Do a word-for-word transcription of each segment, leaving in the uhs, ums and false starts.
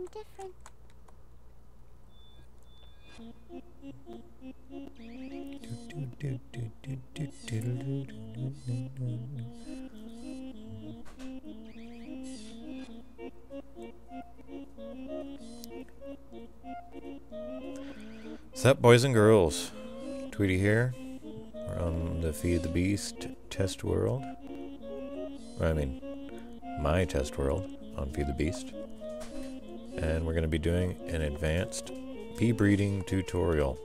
something different. What's up, boys and girls? Tweety here. We're on the Feed the Beast test world. Or, I mean, my test world on Feed the Beast. And we're going to be doing an advanced bee breeding tutorial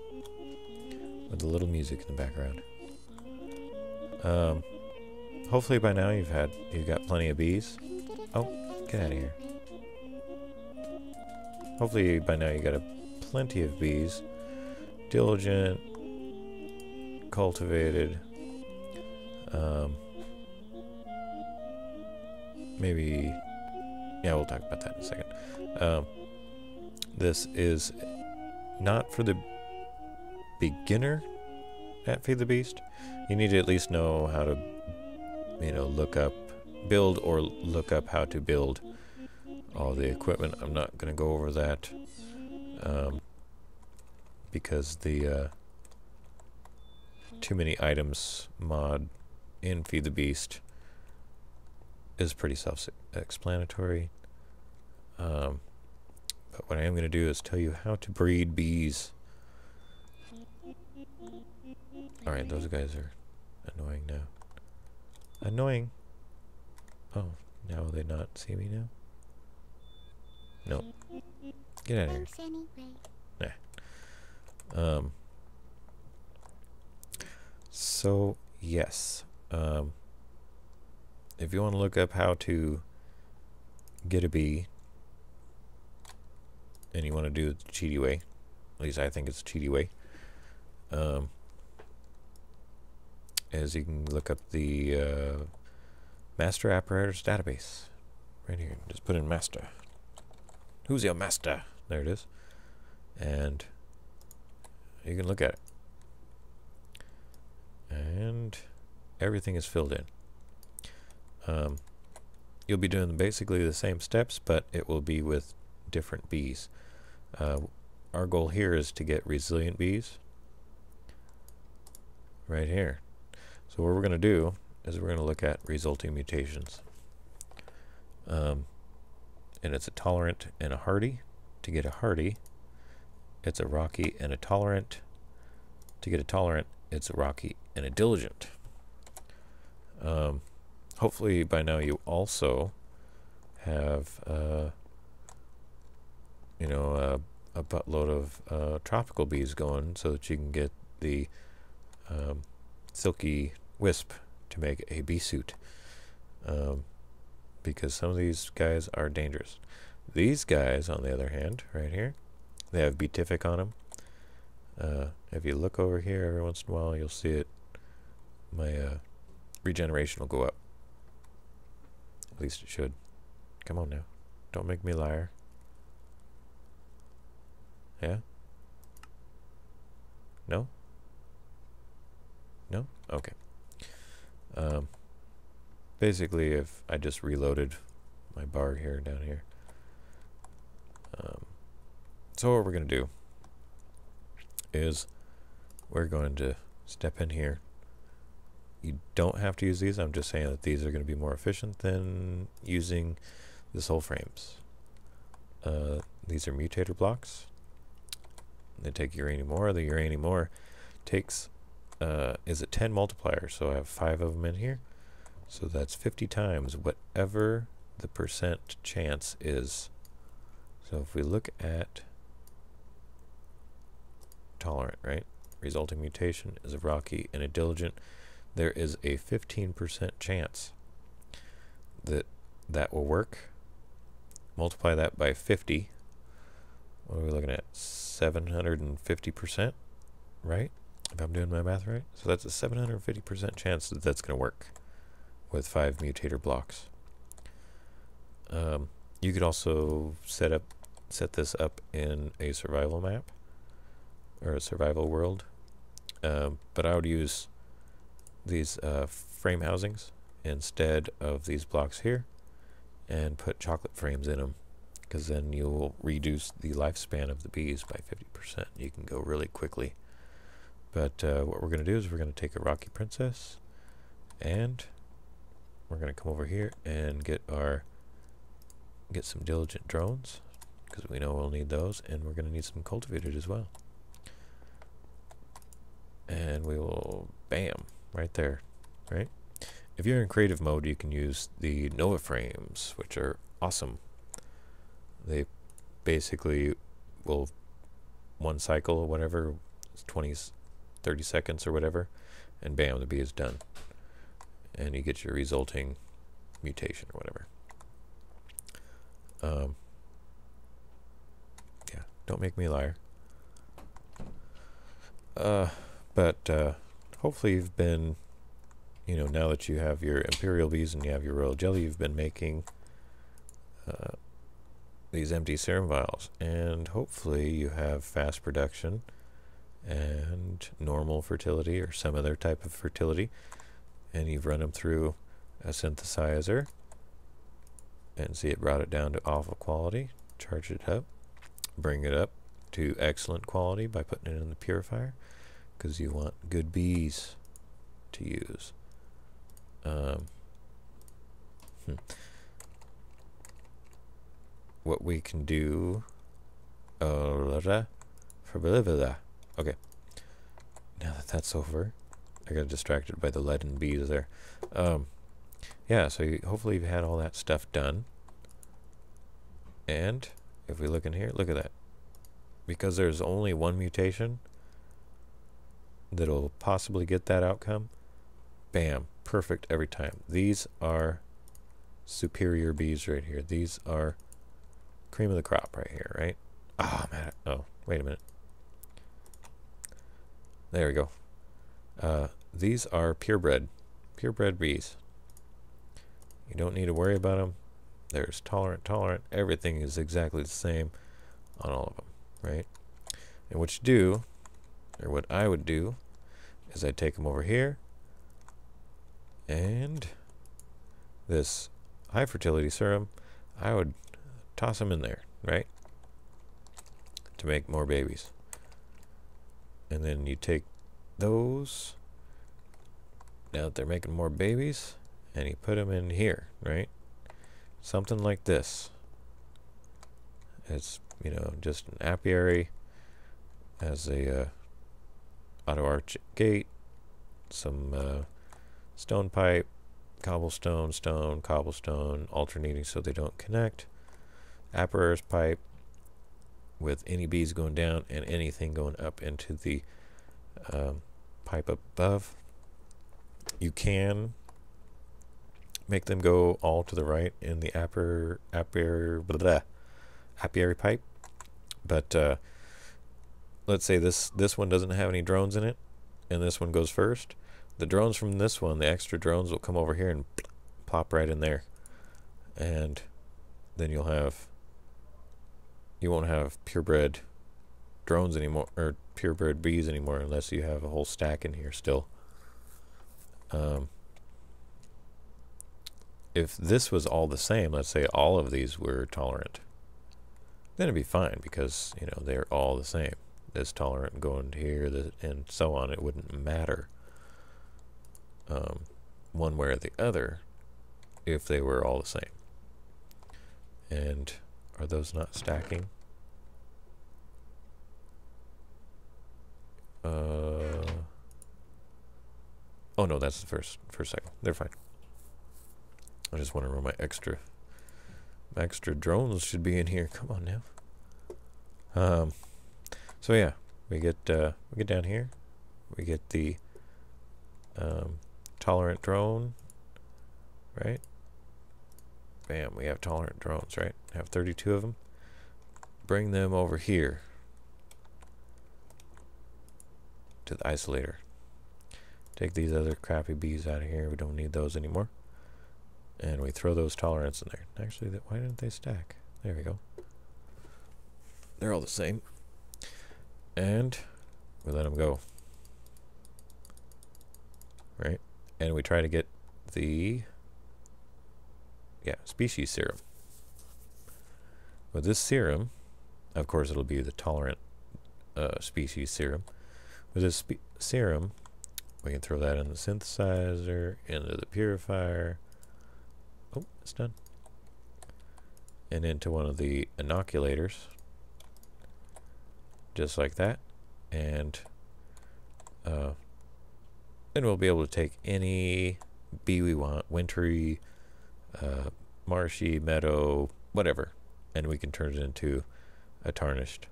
with a little music in the background. Um, hopefully by now you've had you've got plenty of bees. Oh, get out of here! Hopefully by now you got a plenty of bees, diligent, cultivated, um, maybe. Yeah, we'll talk about that in a second. Um, this is not for the beginner at Feed the Beast. You need to at least know how to, you know, look up, build or look up how to build all the equipment. I'm not going to go over that um, because the uh, Too Many Items mod in Feed the Beast is pretty self-explanatory. Um, but what I am going to do is tell you how to breed bees. Alright, those guys are annoying now. Annoying! Oh, now will they not see me now? No. Get out of here. Nah. Um, so, yes. Um, if you want to look up how to get a bee, and you want to do it the cheaty way, at least I think it's the cheaty way, um, is you can look up the uh, master apparatus database right here. Just put in master. Who's your master? There it is. And you can look at it. And everything is filled in. Um, you'll be doing basically the same steps, but it will be with different bees. Uh, our goal here is to get resilient bees right here. So what we're going to do is we're going to look at resulting mutations. Um, and it's a tolerant and a hardy. To get a hardy, it's a rocky and a tolerant. To get a tolerant, it's a rocky and a diligent. Um, Hopefully by now you also have, uh, you know, a, a buttload of uh, tropical bees going so that you can get the um, silky wisp to make a bee suit. Um, because some of these guys are dangerous. These guys, on the other hand, right here, they have beatific on them. Uh, if you look over here every once in a while, you'll see it. My uh, regeneration will go up. At least it should. Come on now. Don't make me a liar. Yeah? No? No? Okay. Um, basically, if I just reloaded my bar here, down here. Um, so what we're going to do is we're going to step in here. You don't have to use these. I'm just saying that these are going to be more efficient than using the soul frames. Uh, these are mutator blocks. They take uranium ore. The uranium ore takes uh, is a ten multiplier, so I have five of them in here. So that's fifty times whatever the percent chance is. So if we look at tolerant, right? Resulting mutation is a rocky and a diligent. There is a fifteen percent chance that that will work. Multiply that by fifty. What are we looking at? seven hundred fifty percent, right? If I'm doing my math right. So that's a seven hundred fifty percent chance that that's going to work with five mutator blocks. Um, you could also set up, set this up in a survival map or a survival world. Um, but I would use these uh, frame housings instead of these blocks here and put chocolate frames in them because then you'll reduce the lifespan of the bees by fifty percent. You can go really quickly. But uh, what we're going to do is we're going to take a Rocky Princess, and we're going to come over here and get our get some diligent drones, because we know we'll need those, and we're going to need some cultivated as well. And we will, bam, right there, right? If you're in creative mode, you can use the Nova frames, which are awesome. They basically will, one cycle or whatever, twenty, thirty seconds or whatever, and bam, the bee is done. And you get your resulting mutation or whatever. Um, yeah, don't make me a liar. Uh, but uh, hopefully you've been, you know, now that you have your imperial bees and you have your royal jelly, you've been making uh, these empty serum vials, and hopefully you have fast production and normal fertility or some other type of fertility, and you've run them through a synthesizer, and see, it brought it down to awful quality, charge it up, bring it up to excellent quality by putting it in the purifier, because you want good bees to use. Um, hmm. What we can do, okay, now that that's over, I got distracted by the leaden bees there. Um, yeah, so you, hopefully you've had all that stuff done, and if we look in here, look at that, because there's only one mutation that'll possibly get that outcome, bam, perfect every time. These are superior bees right here. These are cream of the crop right here, right? Oh, man. Oh, wait a minute. There we go. Uh, these are purebred, purebred bees. You don't need to worry about them. There's tolerant, tolerant. Everything is exactly the same on all of them, right? And what you do, or what I would do, is I take them over here, and this high fertility serum, I would toss them in there, right, to make more babies. And then you take those, now that they're making more babies, and you put them in here, right? Something like this. It's, you know, just an apiary, as a uh, auto arch gate, some uh, stone pipe, cobblestone, stone, cobblestone, alternating so they don't connect, apiarist pipe with any bees going down and anything going up into the um, pipe above. You can make them go all to the right in the apiar, apiar, blah, blah, apiary pipe, but uh, let's say this this one doesn't have any drones in it, and this one goes first. The drones from this one, the extra drones, will come over here and plop right in there, and then you'll have, you won't have purebred drones anymore, or purebred bees anymore, unless you have a whole stack in here still. Um, if this was all the same, let's say all of these were tolerant, then it'd be fine, because, you know, they're all the same. This tolerant going to here, this, and so on. It wouldn't matter um, one way or the other if they were all the same. And are those not stacking? Uh, oh no, that's the first first cycle. They're fine. I just want to run my extra my extra drones should be in here. Come on now. Um. So yeah, we get uh, we get down here, we get the um, tolerant drone, right? Bam, we have tolerant drones, right? Have thirty-two of them. Bring them over here to the isolator. Take these other crappy bees out of here. We don't need those anymore. And we throw those tolerants in there. Actually, that, why didn't they stack? There we go. They're all the same. And we let them go, right? And we try to get the yeah species serum, with this serum, of course it'll be the tolerant uh, species serum. With this spe serum, we can throw that in the synthesizer, into the purifier. Oh, it's done. And into one of the inoculators, just like that. And uh, then we'll be able to take any bee we want, wintry, uh, marshy, meadow, whatever, and we can turn it into a tarnished,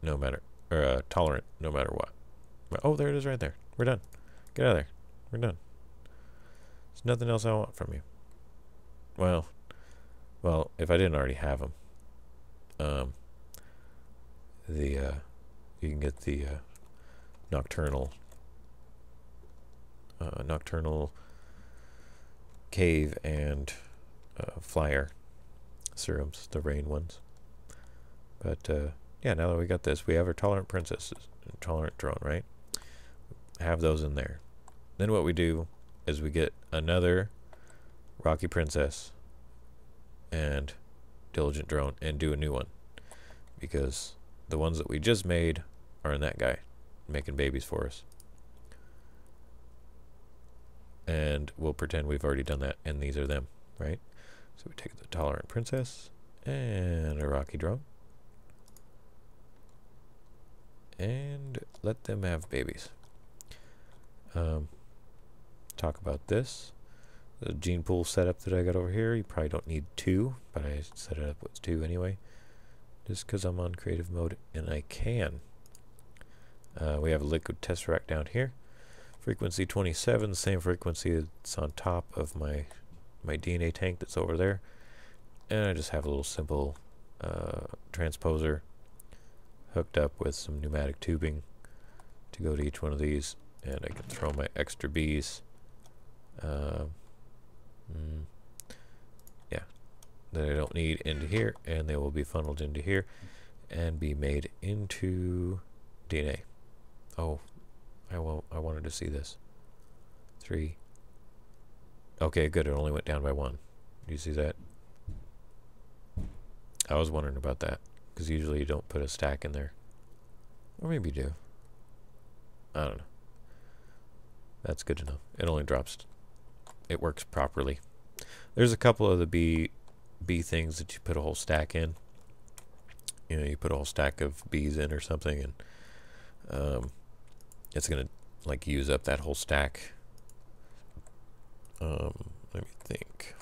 no matter, or a tolerant, no matter what. Oh, there it is right there. We're done. Get out of there. We're done. There's nothing else I want from you. Well, well, if I didn't already have them, um, the, uh, you can get the, uh, nocturnal, uh, nocturnal cave and, uh, flyer serums, the rain ones. But, uh, yeah, now that we got this, we have our tolerant princesses, tolerant drone, right? Have those in there. Then what we do is we get another rocky princess and diligent drone and do a new one, because the ones that we just made are in that guy making babies for us, and we'll pretend we've already done that and these are them, right? So we take the tolerant princess and a rocky drone and let them have babies. Um, talk about this, the gene pool setup that I got over here. You probably don't need two, but I set it up with two anyway, just because I'm on creative mode and I can. Uh, we have a liquid test rack down here, frequency twenty-seven, same frequency that's on top of my my D N A tank that's over there, and I just have a little simple uh, transposer hooked up with some pneumatic tubing to go to each one of these, and I can throw my extra bees. Uh, mm, yeah, that I don't need into here, and they will be funneled into here and be made into D N A. Oh, I won't, I wanted to see this. Three. Okay, good. It only went down by one. Do you see that? I was wondering about that, because usually you don't put a stack in there. Or maybe you do. I don't know. That's good to know. It only drops. It works properly. There's a couple of the bee, bee things that you put a whole stack in. You know, you put a whole stack of bees in or something, and um, it's going to, like, use up that whole stack. Um, let me think.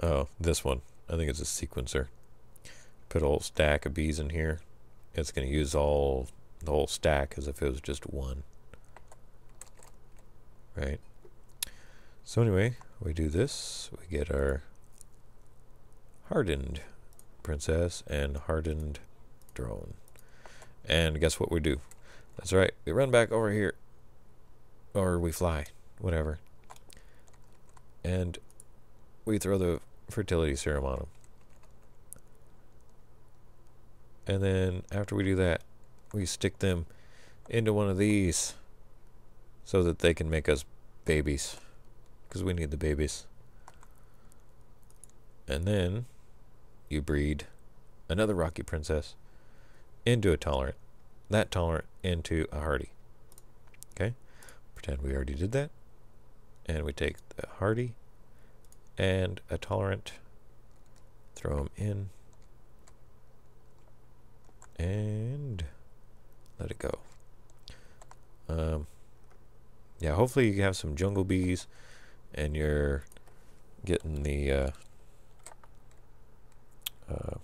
Oh, this one. I think it's a sequencer. Put a whole stack of bees in here. It's going to use all the whole stack as if it was just one. Right? So anyway, we do this. We get our hardened princess and hardened drone. And guess what we do? That's right. We run back over here. Or we fly. Whatever. And we throw the fertility serum on them. And then after we do that, we stick them into one of these so that they can make us babies, because we need the babies. And then you breed another rocky princess into a tolerant, that tolerant into a hardy. Okay, pretend we already did that, and we take the hardy and a tolerant, throw them in, and let it go. Um, yeah, hopefully you have some jungle bees and you're getting the uh, uh,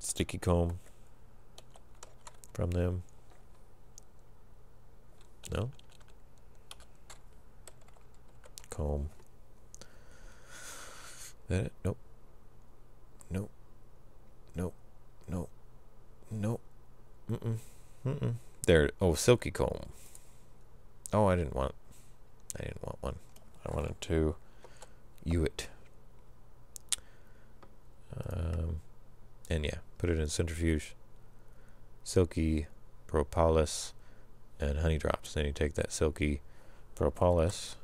sticky comb from them. No? Comb. Is that it? Nope. Nope. Nope. Nope. Nope. Mm-mm. Mm-mm. There. Oh, silky comb. Oh, I didn't want. I didn't want one. I wanted to ew it. Um, and yeah, put it in centrifuge. Silky propolis and honey drops. Then you take that silky propolis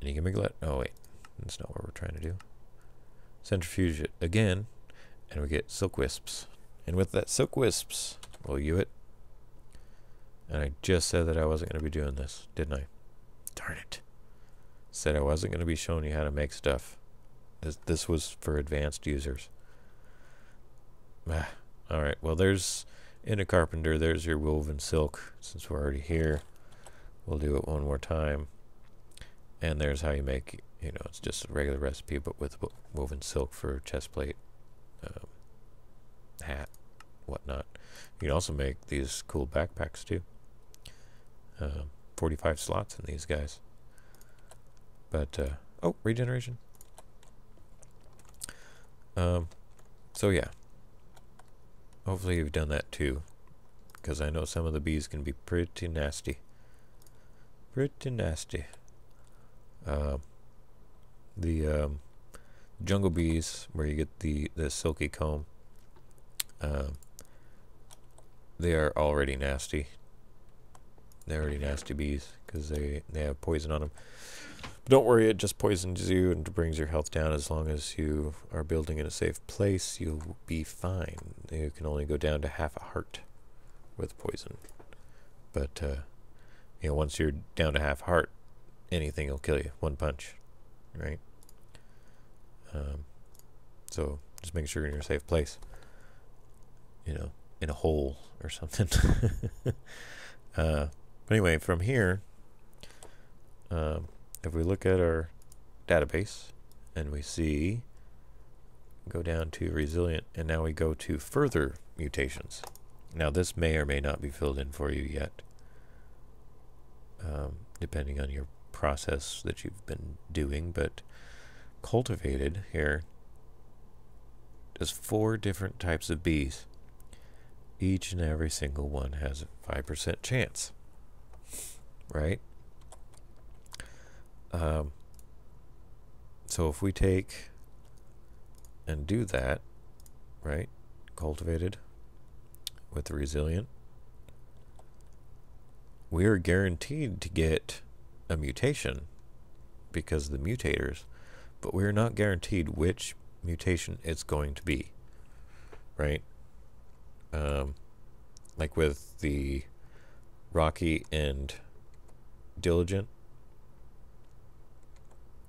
and you can make let. Oh wait, that's not what we're trying to do. Centrifuge it again, and we get silk wisps. And with that silk wisps, we'll U it. And I just said that I wasn't going to be doing this, didn't I? Darn it. Said I wasn't going to be showing you how to make stuff. This, this was for advanced users. Ah, alright, well there's, in a carpenter, there's your woven silk. Since we're already here, we'll do it one more time. And there's how you make, you know, it's just a regular recipe, but with woven silk for chest plate, um, hat, whatnot. You can also make these cool backpacks too. Uh, forty-five slots in these guys. But, uh, oh, regeneration. Um, so yeah. Hopefully you've done that too. Because I know some of the bees can be pretty nasty. Pretty nasty. Uh, the um, jungle bees, where you get the, the silky comb, um, they are already nasty. They're already nasty bees because they, they have poison on them. But don't worry, it just poisons you and brings your health down. As long as you are building in a safe place, you'll be fine. You can only go down to half a heart with poison. But, uh, you know, once you're down to half heart, anything will kill you. One punch, right? Um, so just make sure you're in a safe place. You know, in a hole or something. uh, but anyway, from here, um, if we look at our database and we see, go down to resilient, and now we go to further mutations. Now this may or may not be filled in for you yet, um, depending on your process that you've been doing, but cultivated here is four different types of bees. Each and every single one has a five percent chance, right? Um, so if we take and do that, right, cultivated with the resilient, we are guaranteed to get a mutation because of the mutators, but we're not guaranteed which mutation it's going to be, right? Um, like with the Rocky and Diligent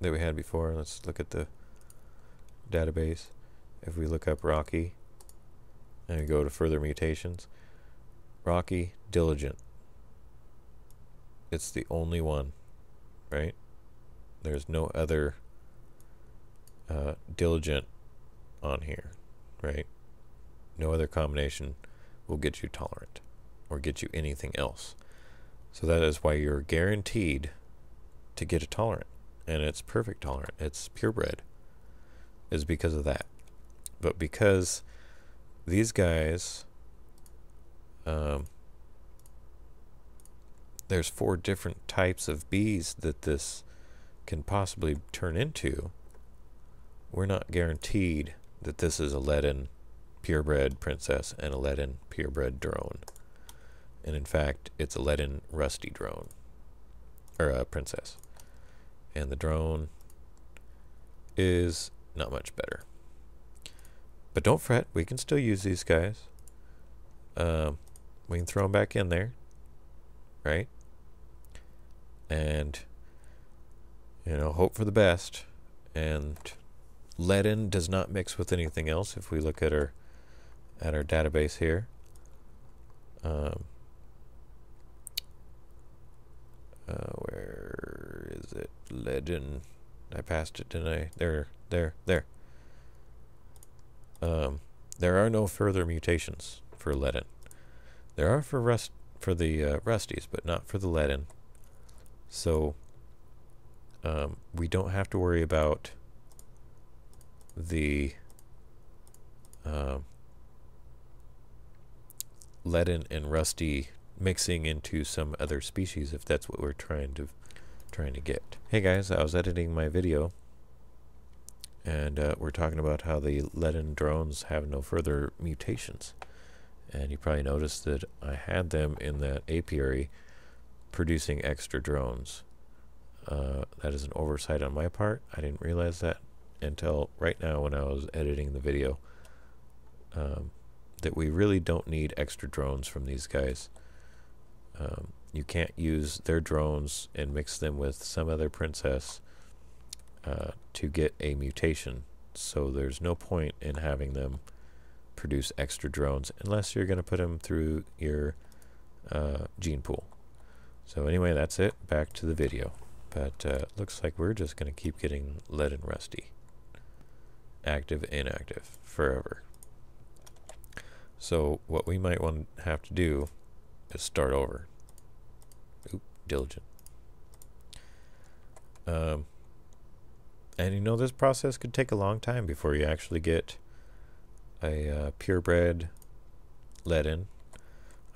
that we had before. Let's look at the database. If we look up Rocky and go to further mutations, Rocky, Diligent. It's the only one, right? There's no other uh, Diligent on here, right? No other combination will get you tolerant or get you anything else. So that is why you're guaranteed to get a tolerant, and it's perfect tolerant. It's purebred. It's because of that. But because these guys, um, there's four different types of bees that this can possibly turn into, we're not guaranteed that this is a leaden purebred princess and a leaden purebred drone. And in fact, it's a leaden rusty drone, or a princess. And the drone is not much better. But don't fret, we can still use these guys. Um, we can throw them back in there, right? And, you know, hope for the best. And leaden does not mix with anything else. If we look at our at our database here, um, uh, where is it? Leaden. I passed it, didn't I? There, there, there. Um, there are no further mutations for leaden. There are for rust for the uh, rusties, but not for the leaden. So um, we don't have to worry about the uh, leaden and rusty mixing into some other species, if that's what we're trying to trying to get. Hey guys, I was editing my video, and uh, we're talking about how the leaden drones have no further mutations, and you probably noticed that I had them in that apiary producing extra drones. Uh, that is an oversight on my part. I didn't realize that until right now when I was editing the video. Um, that we really don't need extra drones from these guys. Um, you can't use their drones and mix them with some other princess uh, to get a mutation. So there's no point in having them produce extra drones unless you're going to put them through your uh, gene pool. So anyway, that's it. Back to the video. But uh, looks like we're just going to keep getting lead and rusty. Active, inactive, forever. So what we might want to have to do is start over. Oop, diligent. Um, and you know, this process could take a long time before you actually get a uh, purebred lead in.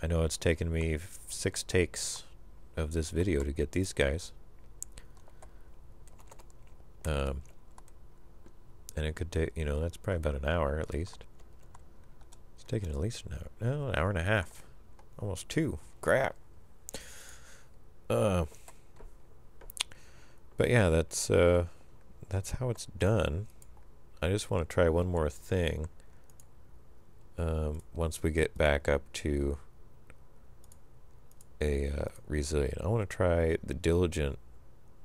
I know it's taken me six takes of this video to get these guys. Um, and it could take, you know, that's probably about an hour at least. It's taken at least an hour. No, an hour and a half. Almost two. Crap. Uh, but yeah, that's, uh, that's how it's done. I just want to try one more thing. Um, once we get back up to a uh, resilient. I want to try the diligent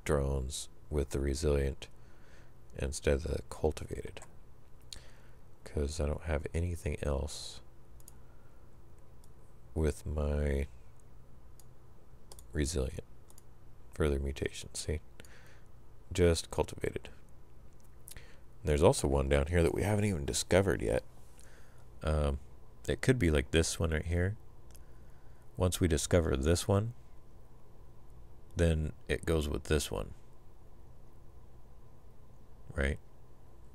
drones with the resilient instead of the cultivated, because I don't have anything else with my resilient further mutation. See, just cultivated. And there's also one down here that we haven't even discovered yet. Um, it could be like this one right here. Once we discover this one, then it goes with this one. Right?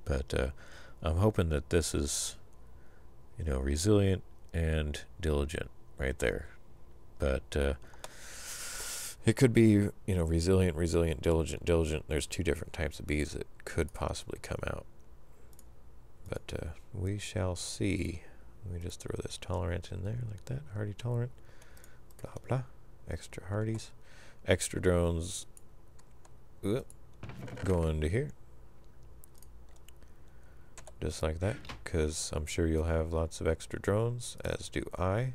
But uh, I'm hoping that this is, you know, resilient and diligent right there. But uh, it could be, you know, resilient, resilient, diligent, diligent. There's two different types of bees that could possibly come out. But uh, we shall see. Let me just throw this tolerant in there like that. Hardy tolerant. Blah, blah. Extra hardies. Extra drones. Oop. Go into here. Just like that, because I'm sure you'll have lots of extra drones, as do I.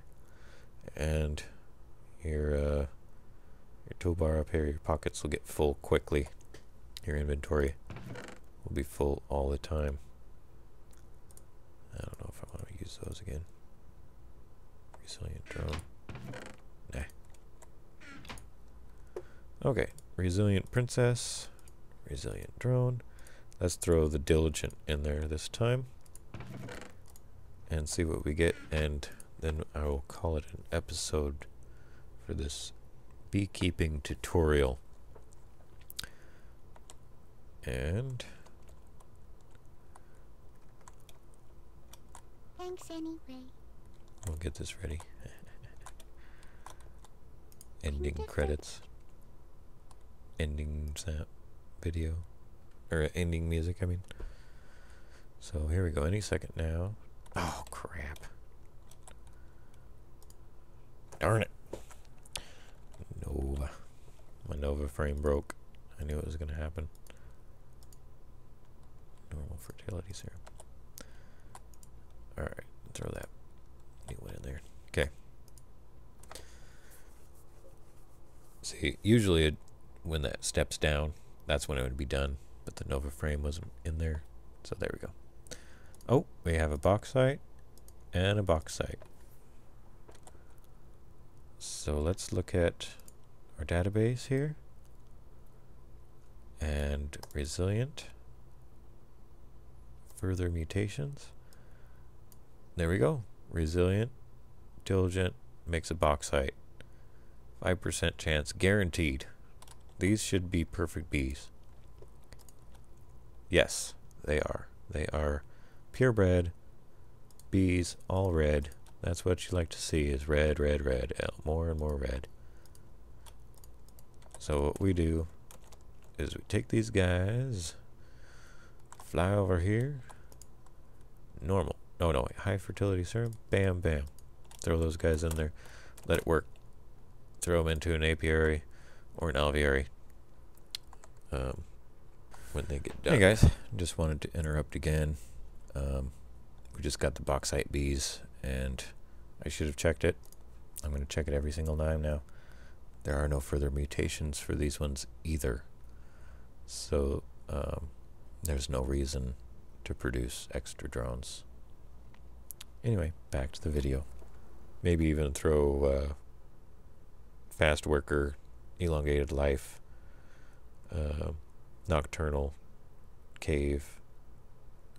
And your uh, your toolbar up here, your pockets will get full quickly. Your inventory will be full all the time. I don't know if I want to use those again. Resilient drone. Nah. Okay, resilient princess, resilient drone. Let's throw the diligent in there this time and see what we get, and then I will call it an episode for this beekeeping tutorial. And thanks anyway. We'll get this ready. Ending credits. Ending sound video. Or ending music, I mean. So here we go, any second now. Oh, crap. Darn it. Nova. My Nova frame broke. I knew it was going to happen. Normal fertility serum. Alright, throw that new one in there. Okay. See, usually it, when that steps down, that's when it would be done. But the Nova frame wasn't in there, so there we go. Oh, we have a bauxite and a bauxite. So let's look at our database here. And resilient. Further mutations. There we go. Resilient, diligent, makes a bauxite. five percent chance, guaranteed. These should be perfect bees. Yes, they are. They are purebred bees, all red. That's what you like to see, is red, red, red, more and more red. So what we do is we take these guys, fly over here, normal. No, no, wait, high fertility serum, bam, bam. Throw those guys in there, let it work. Throw them into an apiary or an alveary. um, when they get done. Hey guys, just wanted to interrupt again. Um, we just got the bauxite bees, and I should have checked it. I'm going to check it every single time now. There are no further mutations for these ones either. So um, there's no reason to produce extra drones. Anyway, back to the video. Maybe even throw uh, fast worker, elongated life, uh, nocturnal, cave,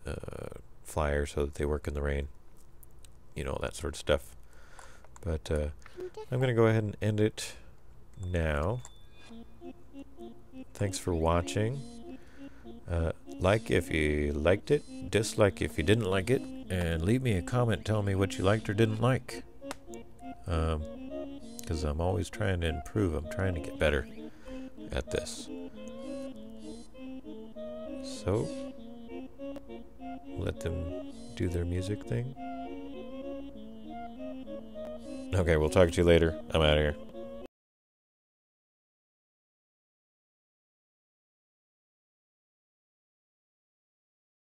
uh, flyer so that they work in the rain. You know, that sort of stuff. But uh, I'm going to go ahead and end it now. Thanks for watching. Uh, like if you liked it, dislike if you didn't like it, and leave me a comment telling me what you liked or didn't like. Um, because I'm always trying to improve. I'm trying to get better at this. So, let them do their music thing. Okay, we'll talk to you later. I'm out of here.